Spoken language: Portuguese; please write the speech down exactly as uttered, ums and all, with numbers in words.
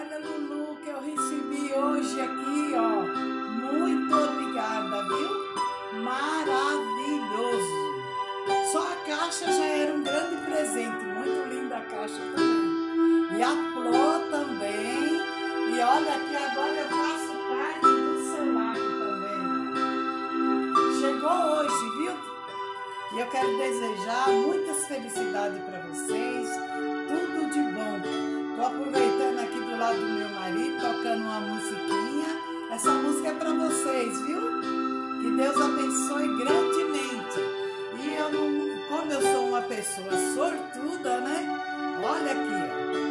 Olha, Lulu, que eu recebi hoje aqui, ó. Muito obrigada, viu? Maravilhoso. Só a caixa já era um grande presente. Muito linda a caixa também. E a flor também. E olha aqui, agora eu faço parte do seu lago também. Chegou hoje, viu? E eu quero desejar muitas felicidades para vocês. Tudo de bom. Tô aproveitando aqui do lado do meu marido, tocando uma musiquinha. Essa música é para vocês, viu? Que Deus abençoe grandemente. E eu não, como eu sou uma pessoa sortuda, né? Olha aqui, ó.